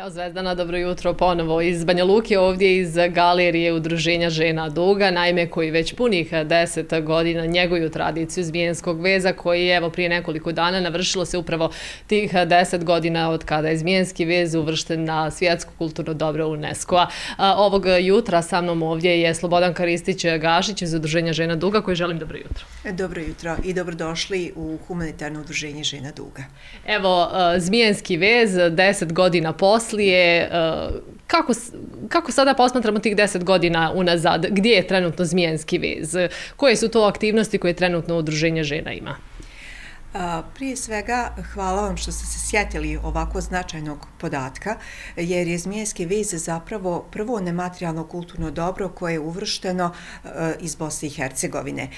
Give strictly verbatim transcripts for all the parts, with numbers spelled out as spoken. Evo Zvezdana, dobro jutro ponovo iz Banja Luke, ovdje iz galerije Udruženja žena "Duga", naime koji već punih deset godina njeguju tradiciju zmijanskog veza, koji je evo prije nekoliko dana navršilo se upravo tih deset godina od kada je zmijanski vez uvršten na svjetsko kulturno dobro UNESCO-a. Ovog jutra sa mnom ovdje je Slobodanka Gašić iz Udruženja žena "Duga", koji želim dobro jutro. Dobro jutro i dobrodošli u humanitarno Udruženje žena "Duga". Evo, zmijanski vez, deset godina posle. Kako, kako sada posmatramo tih deset godina unazad? Gdje je trenutno zmijanski vez? Koje su to aktivnosti koje trenutno Udruženje žena ima? Prije svega hvala vam što ste se sjetili ovako značajnog podatka, jer je zmijanski vez zapravo prvo nematerijalno kulturno dobro koje je uvršteno iz Bosne i Hercegovine.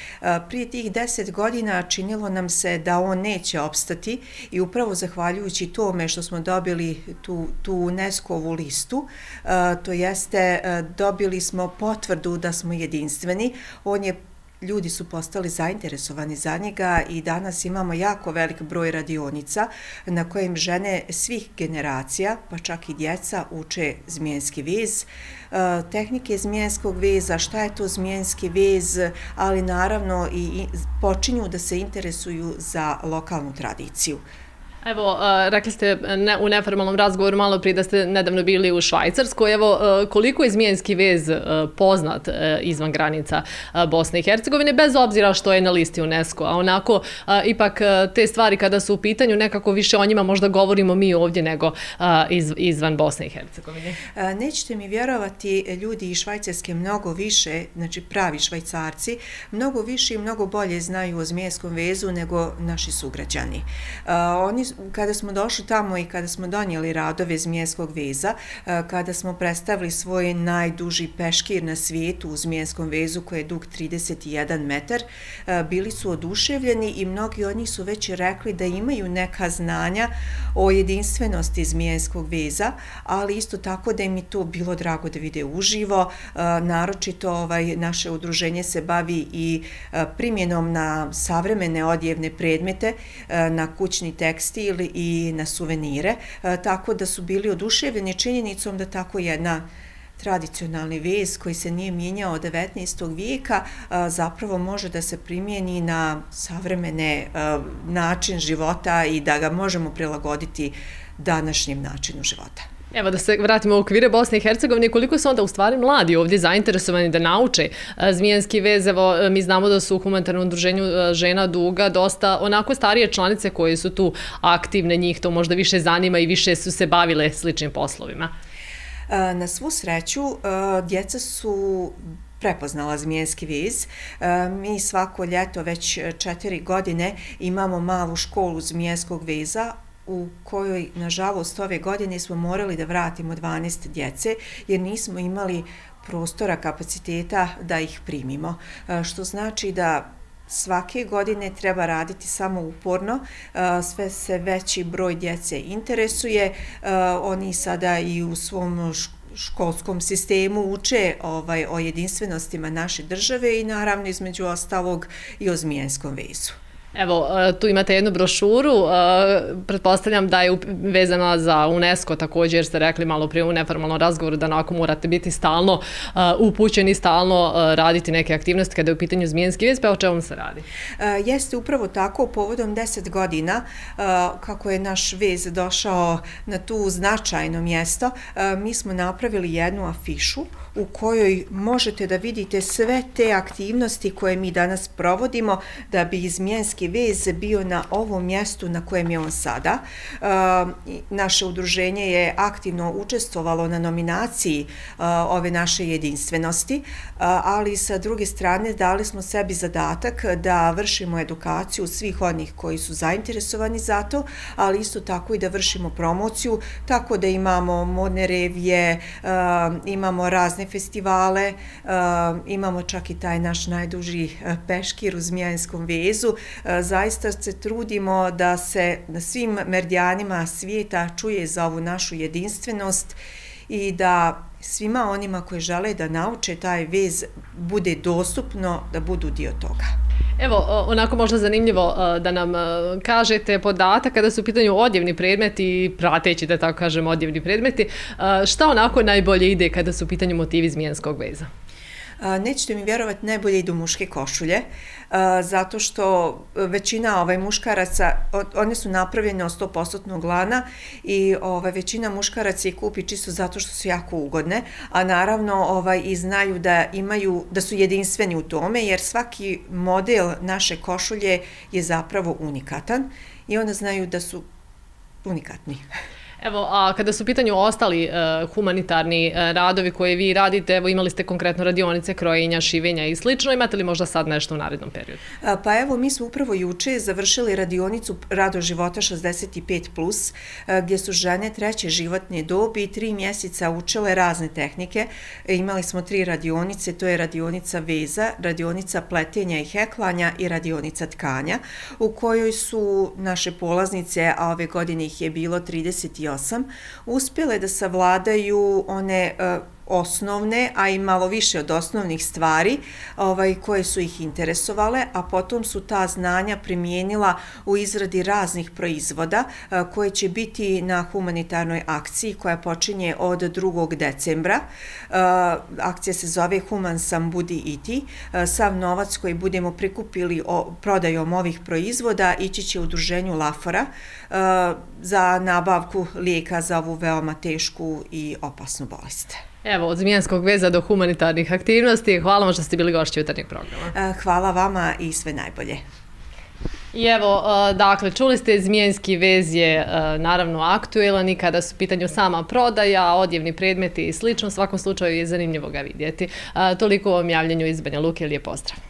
Prije tih deset godina činilo nam se da on neće opstati i upravo zahvaljujući tome što smo dobili tu, tu UNESCO-ovu listu, to jeste dobili smo potvrdu da smo jedinstveni, on je ljudi su postali zainteresovani za njega i danas imamo jako velik broj radionica na kojim žene svih generacija, pa čak i djeca, uče zmijanski vez, tehnike zmijanskog veza, šta je to zmijanski vez, ali naravno i počinju da se interesuju za lokalnu tradiciju. Evo, rekli ste u neformalnom razgovoru malo prije da ste nedavno bili u Švajcarskoj. Evo, koliko je zmijanski vez poznat izvan granica Bosne i Hercegovine, bez obzira što je na listi UNESCO, a onako, ipak te stvari kada su u pitanju, nekako više o njima možda govorimo mi ovdje nego izvan Bosne i Hercegovine. Nećete mi vjerovati, ljudi iz Švajcarske mnogo više, znači pravi Švajcarci, mnogo više i mnogo bolje znaju o zmijanskom vezu nego naši sugrađani. Oni Kada smo došli tamo i kada smo donijeli radove zmijanskog veza, kada smo predstavili svoj najduži peškir na svijetu u zmijanskom vezu koji je dug trideset jedan metar, bili su oduševljeni i mnogi od njih su već rekli da imaju neka znanja o jedinstvenosti zmijanskog veza, ali isto tako da im je to bilo drago da vide uživo. Naročito naše udruženje se bavi i primjenom na savremene odjevne predmete, na kućni tekst stil i na suvenire, tako da su bili oduševljeni činjenicom da tako jedna tradicionalni vez koji se nije mijenjao od devetnaestog vijeka zapravo može da se primijeni na savremene način života i da ga možemo prilagoditi današnjem načinu života. Evo da se vratimo u okvire Bosne i Hercegovine, koliko su onda u stvari mladi ovdje zainteresovani da nauče zmijanski vez. Evo, mi znamo da su u humanitarnom udruženju žena "Duga" dosta onako starije članice koje su tu aktivne, njih to možda više zanima i više su se bavile sličnim poslovima. Na svu sreću, djeca su prepoznala zmijanski vez. Mi svako ljeto već četiri godine imamo malu školu zmijanskog veza, u kojoj, nažalost, ove godine smo morali da vratimo dvanaest djece jer nismo imali prostora, kapaciteta da ih primimo. Što znači da svake godine treba raditi samo uporno, sve se veći broj djece interesuje, oni sada i u svom školskom sistemu uče o jedinstvenostima naše države i naravno između ostalog i o zmijanskom vezu. Evo, tu imate jednu brošuru, pretpostavljam da je vezana za UNESCO također, jer ste rekli malo prije u neformalnom razgovoru da onako morate biti stalno upućeni, stalno raditi neke aktivnosti kada je u pitanju zmijanski vez, pa o čemu se radi? Jeste upravo tako, povodom deset godina, kako je naš vez došao na tu značajno mjesto, mi smo napravili jednu afišu u kojoj možete da vidite sve te aktivnosti koje mi danas provodimo da bi zmijanski vez bio na ovom mjestu na kojem je on sada. Naše udruženje je aktivno učestvovalo na nominaciji ove naše jedinstvenosti, ali sa druge strane dali smo sebi zadatak da vršimo edukaciju svih onih koji su zainteresovani za to, ali isto tako i da vršimo promociju, tako da imamo modne revije, imamo razne festivale, imamo čak i taj naš najduži peškir u zmijanskom vezu. Zaista se trudimo da se na svim meridijanima svijeta čuje za ovu našu jedinstvenost i da svima onima koji žele da nauče taj vez bude dostupno, da budu dio toga. Evo, onako možda zanimljivo da nam kažete podatak kada su u pitanju odjevni predmeti i prateći, da tako kažem, odjevni predmeti. Šta onako najbolje ide kada su u pitanju motivi zmijanskog veza? Nećete mi vjerovati, najbolje idu muške košulje, zato što većina muškaraca, one su napravljene od sto posto lana i većina muškaraca ih kupi čisto zato što su jako ugodne, a naravno i znaju da su jedinstveni u tome, jer svaki model naše košulje je zapravo unikatan i onda znaju da su unikatni. Evo, a kada su u pitanju ostali humanitarni radovi koje vi radite, evo imali ste konkretno radionice krojenja, šivenja i slično, imate li možda sad nešto u narednom periodu? Pa evo, mi smo upravo juče završili radionicu Rado života šezdeset pet plus, gdje su žene treće životne dobi i tri mjeseca učile razne tehnike. Imali smo tri radionice, to je radionica veza, radionica pletenja i heklanja i radionica tkanja, u kojoj su naše polaznice, a ove godine ih je bilo trideset osam, uspjele da savladaju one osnovne, a i malo više od osnovnih stvari koje su ih interesovale, a potom su ta znanja primijenila u izradi raznih proizvoda koje će biti na humanitarnoj akciji koja počinje od drugog decembra. Akcija se zove Humani sam, budi i ti. Sav novac koji budemo prikupili prodajom ovih proizvoda ići će u Udruženju Lafora za nabavku lijeka za ovu veoma tešku i opasnu bolest. Evo, od zmijanskog veza do humanitarnih aktivnosti. Hvala vam što ste bili gošći jutarnjeg programa. Hvala vama i sve najbolje. I evo, dakle, čuli ste, zmijanski vez je naravno aktuelan i kada su u pitanju sama prodaja, odjevni predmeti i slično. U svakom slučaju je zanimljivo ga vidjeti. Toliko o javljanju iz Banja Luke. Lijep pozdrav.